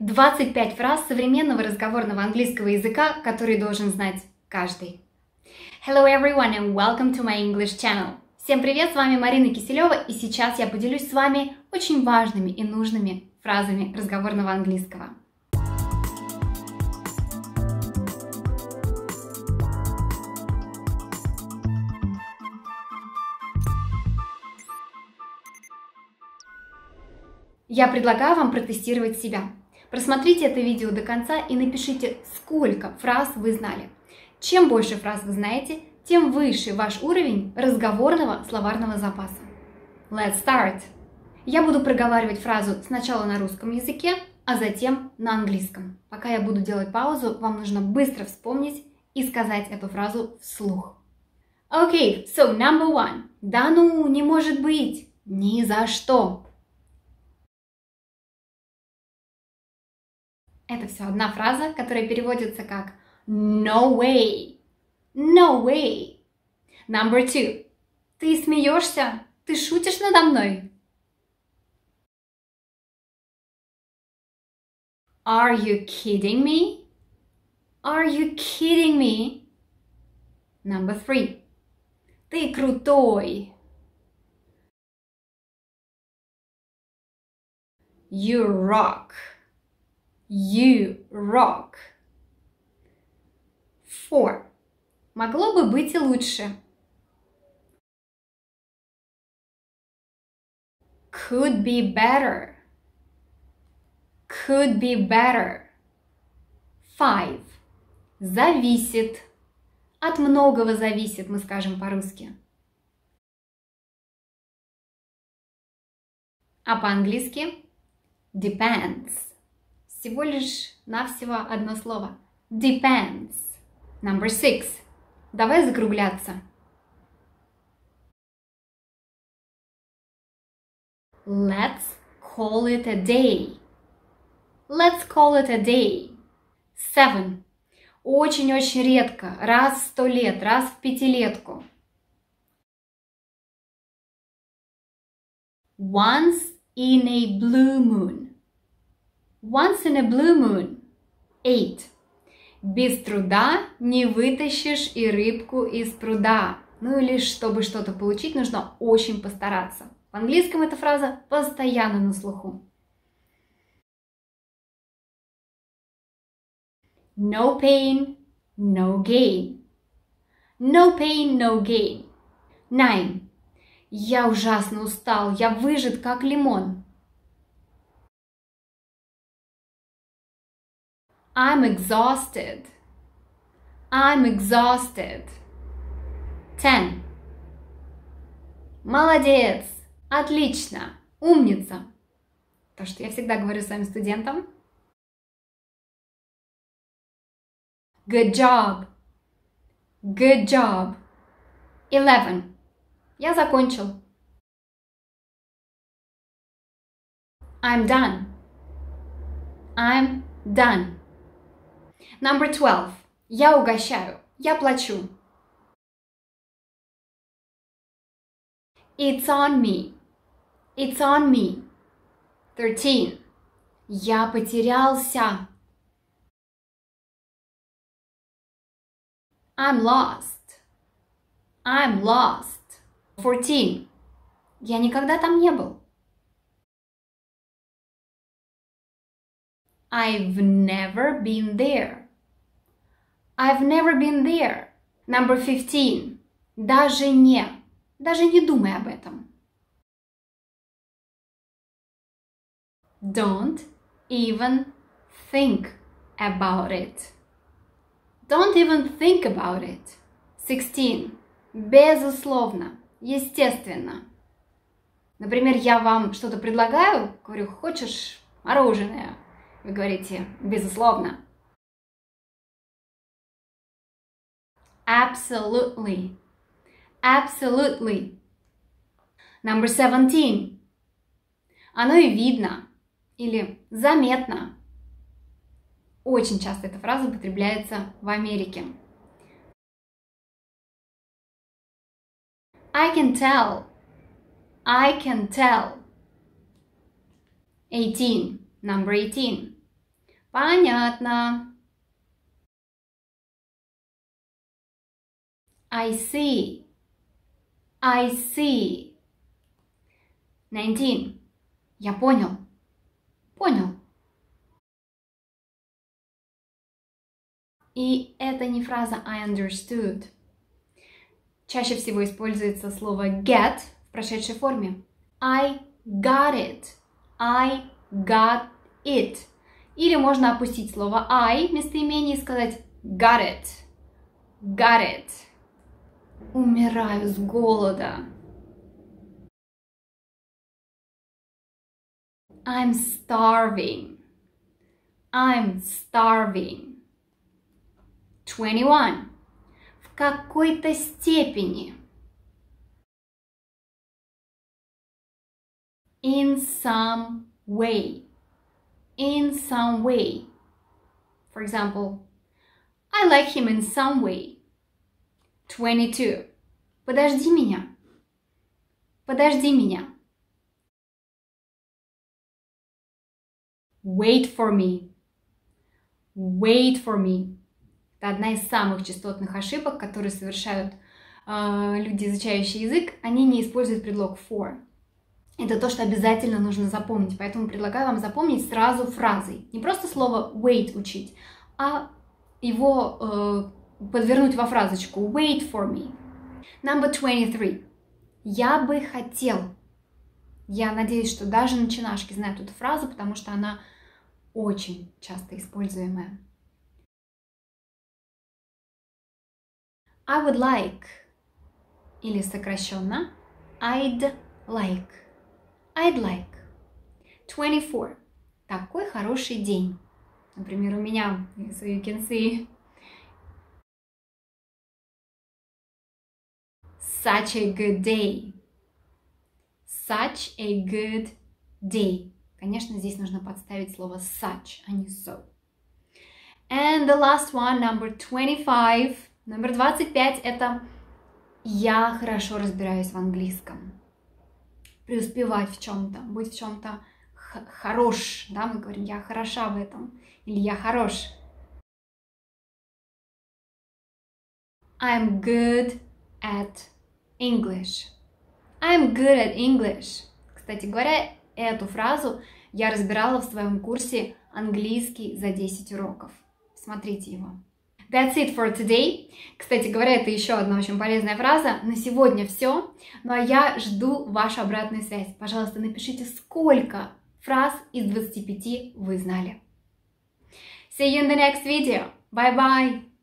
25 фраз современного разговорного английского языка, которые должен знать каждый. Hello everyone and welcome to my English channel. Всем привет, с вами Марина Киселева, и сейчас я поделюсь с вами очень важными и нужными фразами разговорного английского. Я предлагаю вам протестировать себя. Просмотрите это видео до конца и напишите, сколько фраз вы знали. Чем больше фраз вы знаете, тем выше ваш уровень разговорного словарного запаса. Let's start! Я буду проговаривать фразу сначала на русском языке, а затем на английском. Пока я буду делать паузу, вам нужно быстро вспомнить и сказать эту фразу вслух. Окей, so number one. Да ну, не может быть! Ни за что! Это все одна фраза, которая переводится как no way, no way. Number two. Ты смеешься? Ты шутишь надо мной? Are you kidding me? Are you kidding me? Number three. Ты крутой. You rock. You rock. Four. Могло бы быть и лучше. Could be better. Could be better. Five. Зависит. От многого зависит, мы скажем по-русски. А по-английски depends. Всего лишь навсего одно слово. Depends. Number six. Давай закругляться. Let's call it a day. Let's call it a day. Seven. Очень-очень редко. Раз в 100 лет, раз в 5-летку. Once in a blue moon. Once in a blue moon. 8. Без труда не вытащишь и рыбку из пруда. Ну или чтобы что-то получить, нужно очень постараться. В английском эта фраза постоянно на слуху. No pain, no gain. No pain, no gain. 9. Я ужасно устал, я выжат как лимон. I'm exhausted. I'm exhausted. 10. Молодец! Отлично! Умница! То, что я всегда говорю своим студентам. Good job! Good job! 11. Я закончил. I'm done. I'm done. Number 12. Я угощаю. Я плачу. It's on me. It's on me. 13. Я потерялся. I'm lost. I'm lost. 14. Я никогда там не был. I've never been there. I've never been there. Number 15. Даже не думай об этом. Don't even think about it. Don't even think about it. 16. Безусловно, естественно. Например, я вам что-то предлагаю, говорю, хочешь мороженое? Вы говорите, безусловно. Absolutely. Absolutely. Number 17. Оно и видно. Или заметно. Очень часто эта фраза употребляется в Америке. I can tell. I can tell. 18. Number 18. Понятно. I see. I see. 19. Я понял. Понял. И это не фраза I understood. Чаще всего используется слово get в прошедшей форме. I got it. I got it. Или можно опустить слово I местоимение и сказать got it. Got it. Умираю с голода. I'm starving. I'm starving. 21. В какой-то степени. In some way. In some way. For example, I like him in some way. 22. Подожди меня. Подожди меня. Wait for me. Wait for me. Это одна из самых частотных ошибок, которые совершают люди, изучающие язык. Они не используют предлог for. Это то, что обязательно нужно запомнить. Поэтому предлагаю вам запомнить сразу фразой. Не просто слово wait учить, а его подвернуть во фразочку. Wait for me. Number 23. Я бы хотел. Я надеюсь, что даже начинашки знают эту фразу, потому что она очень часто используемая. I would like. Или сокращенно I'd like. I'd like. 24. Такой хороший день. Например, у меня, so you can see. Such a good day. Such a good day. Конечно, здесь нужно подставить слово such, а не so. And the last one, number 25. Номер 25 – это «я хорошо разбираюсь в английском». Преуспевать в чем-то, быть в чем-то хорош. Да, мы говорим «я хороша в этом» или «я хорош». I'm good at English. I'm good at English. Кстати говоря, эту фразу я разбирала в своем курсе «Английский за 10 уроков». Смотрите его. That's it for today. Кстати говоря, это еще одна очень полезная фраза. На сегодня все. Ну а я жду вашу обратную связь. Пожалуйста, напишите, сколько фраз из 25 вы знали. See you in the next video. Bye-bye.